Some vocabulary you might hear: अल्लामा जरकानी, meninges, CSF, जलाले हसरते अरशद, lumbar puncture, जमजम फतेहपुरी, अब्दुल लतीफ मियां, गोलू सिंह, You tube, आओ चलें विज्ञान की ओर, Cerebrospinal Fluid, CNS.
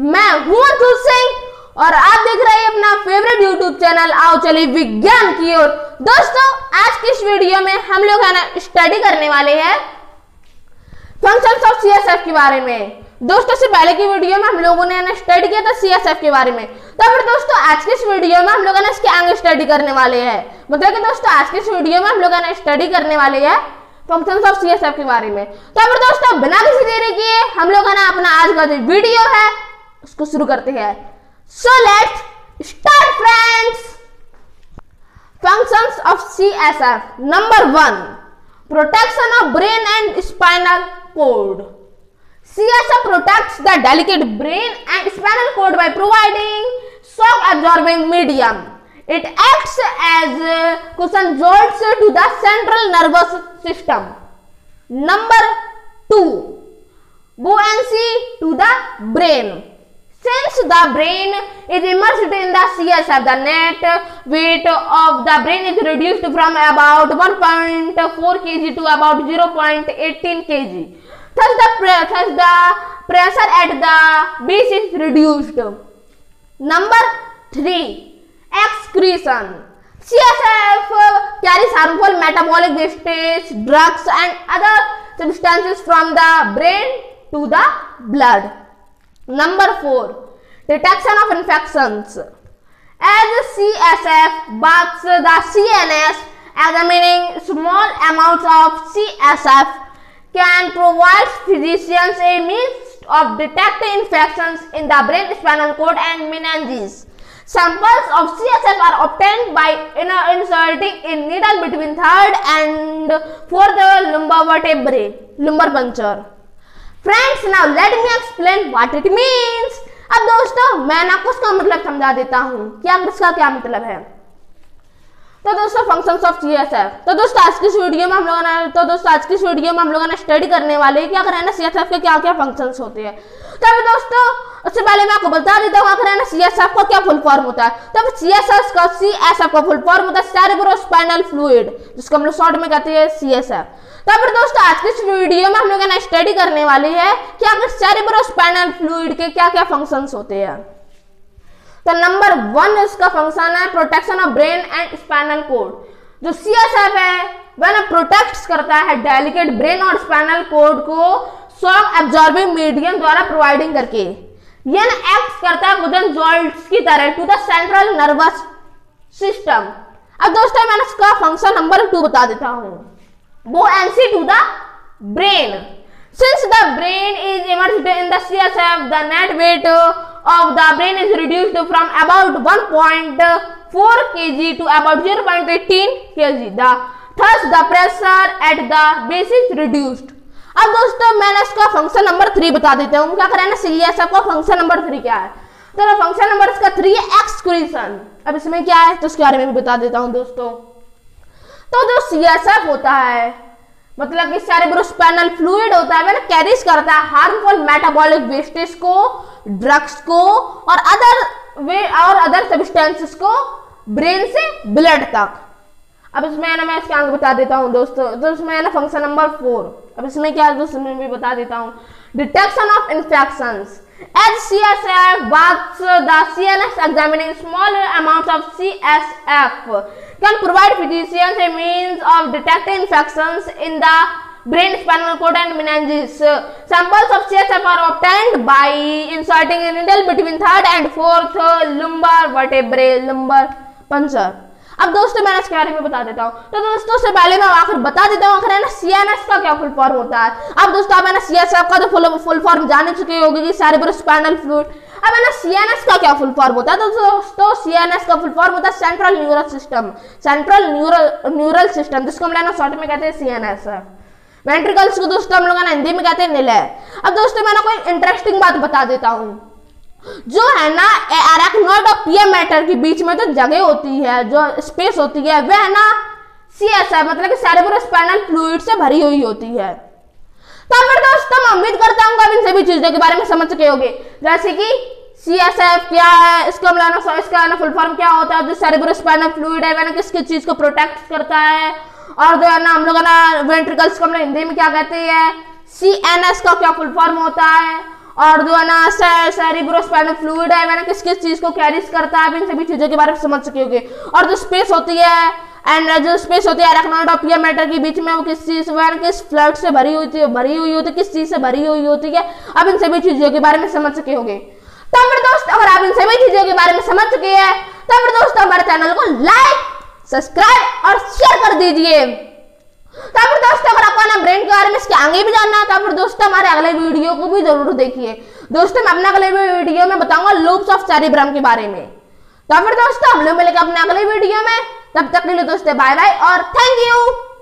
मैं हूं गोलू सिंह और आप देख रहे हैं अपना फेवरेट YouTube चैनल आओ चले विज्ञान की ओर। दोस्तों आज की इस वीडियो में हम लोग स्टडी करने वाले हैं फंक्शंस ऑफ CSF के बारे में। दोस्तों से पहले की वीडियो में हम लोगों ने स्टडी किया था CSF के बारे में, तो फिर दोस्तों आज की इस वीडियो में हम लोग इसके आगे स्टडी करने वाले हैं। मतलब कि दोस्तों आज की इस वीडियो में हम लोग स्टडी करने वाले हैं फंक्शंस ऑफ CSF के बारे में। तो फिर दोस्तों बिना किसी देरी किए हम लोग अपना आज का जो वीडियो है उसको शुरू करते हैं। So let's start friends. Functions of CSF। Number 1, protection of brain and spinal cord. CSF protects the delicate brain and spinal cord by providing shock absorbing medium. It acts as cushion jolts to the central nervous system. Number 2, buoyancy to the brain. Since the brain is immersed in the CSF, the net weight of the brain is reduced from about 1.4 kg to about 0.18 kg. Thus the pressure at the base is reduced. Number 3, excretion. CSF carries harmful metabolic wastes, drugs and other substances from the brain to the blood. Number 4, detection of infections. As CSF bugs the CNS, examining small amounts of CSF can provide physicians a means of detecting infections in the brain, spinal cord and meninges. Samples of CSF are obtained by inserting a needle between third and fourth lumbar vertebrae, lumbar puncture. Friends now let me explain what it means. अब दोस्तों मैं आपको इसका मतलब समझा देता हूं कि इसका क्या मतलब है। तो दोस्तों फंक्शंस ऑफ CSF, तो दोस्तों आज की इस वीडियो में हम लोगों ने स्टडी करने वाले हैं कि अगर है ना CSF के क्या क्या फंक्शंस होते हैं। तो दोस्तों उससे पहले मैं आपको बता देता हूँ अगर है ना CSF का क्या फुल फॉर्म होता है। तो CSF का फुल फॉर्म होता है सेरेब्रोस्पाइनल फ्लूइड, जिसको हम लोग शॉर्ट में कहते हैं CSF। तो फिर दोस्तों आज की इस वीडियो में हम लोग स्टडी करने वाले हैं कि अगर सेरेब्रोस्पाइनल फ्लूइड के क्या क्या फंक्शंस होते हैं। तो नंबर 1 इसका फंक्शन है protection of brain and spinal cord. जो CSF है वह प्रोटेक्ट करता है डेलिकेट ब्रेन और स्पाइनल कोड को शॉक एब्जॉर्बिंग मीडियम द्वारा प्रोवाइडिंग करके। यह एक्ट करता है वुडन जॉल्ट्स की तरह to the central nervous system. अब दोस्तों मैं इसका फंक्शन नंबर 2 बता देता हूँ, buoyancy to the brain. Since the brain is immersed in the CSF, the net weight of the brain is reduced from about 1.4 kg to about 0.18 kg. Thus the pressure at the base is reduced. अब दोस्तों मैं इसका function number 3 बता देता हूँ क्या करना CSF का फंक्शन नंबर 3 क्या है। तो फंक्शन नंबर इसका 3 है एक्सक्रीशन। अब इसमें क्या है तो उसके बारे में भी बता देता हूँ दोस्तों। तो जो CSF होता है मतलब कि सेरेब्रोस्पाइनल फ्लूइड होता है, कैरीज करता है हार्मफुल मेटाबॉलिक वेस्टेज को, ड्रग्स को और अदर सब्सटेंसेस को ब्रेन से ब्लड तक। अब इसमें है ना मैं इसके आगे बता देता हूँ दोस्तों। तो इसमें है ना फंक्शन नंबर 4। अब इसमें क्या है दोस्तों मैं भी बता देता हूँ, detection of infections. As CSF bugs the CNS, examining small amounts of CSF can provide physicians a means of detecting infections in the brain, spinal cord and meninges. Samples of CSF are obtained by inserting a needle between third and fourth lumbar vertebrae, lumbar puncture. अब दोस्तों मैं इसके बारे में बता देता हूँ। तो दोस्तों से पहले मैं आखिर बता देता हूँ आखिर है ना CNS का क्या फुल फॉर्म होता है। अब दोस्तों आप है ना CSF का तो फुल फॉर्म जान चुके होंगे कि सेरेब्रोस्पाइनल फ्लूइड। अब है ना CNS का क्या फुल फॉर्म होता है। तो दोस्तों CNS का फुल फॉर्म होता है सेंट्रल न्यूरल सिस्टम, जिसको हम लोग शॉर्ट में कहते हैं CNS। वेंट्रिकल्स को दोस्तों हम लोग हिंदी में कहते हैं निलय। अब दोस्तों मैं कोई इंटरेस्टिंग बात बता देता हूँ। जो है ना एराकनोइड और पियामेटर के बीच में जो जगह होती है, जो स्पेस होती है, वह है ना CSF मतलब कि सेरेब्रोस्पाइनल फ्लूइड से भरी हुई होती है। तो फिर दोस्तों मैं उम्मीद करता हूँ आप इन सभी चीजों के बारे में समझ चुके होंगे, जैसे कि CSF क्या है, इसको हम लोग इसका फुल फॉर्म क्या होता है, जो सेरेब्रोस्पाइनल फ्लूइड है वह किसकी चीज को प्रोटेक्ट करता है, और जो है ना हम लोग वेंट्रिकल्स को हम हिंदी में क्या कहते हैं, CNS का क्या फुल फॉर्म होता है, और जो है ना सेरिब्रोस्पाइनल फ्लूइड है मैंने किस किस चीज को कैरीज करता है, इन सभी चीजों के बारे में समझ सके होंगे। और जो स्पेस होती है एराकनॉइड और पीयर मेटर के बीच में वो किस चीज किस फ्लूइड से भरी हुई होती है, किस चीज से भरी हुई होती है, अब इन सभी चीजों के बारे में समझ सके होंगे। तो मेरे दोस्त अगर आप इन सभी चीजों के बारे में समझ चुके हैं तो मेरे दोस्त हमारे चैनल को लाइक, सब्सक्राइब और शेयर कर दीजिए। तो फिर दोस्तों अगर आपको ना ब्रेन के बारे में इसके आगे भी जानना है तो फिर दोस्तों हमारे अगले वीडियो को भी जरूर देखिए। दोस्तों मैं अपने अगले वीडियो में बताऊंगा लूप्स ऑफ सेरिब्रम के बारे में। तो फिर दोस्तों हम लोग मिलेंगे अपने अगले वीडियो में, तब तक के लिए दोस्तों बाय बाय और थैंक यू।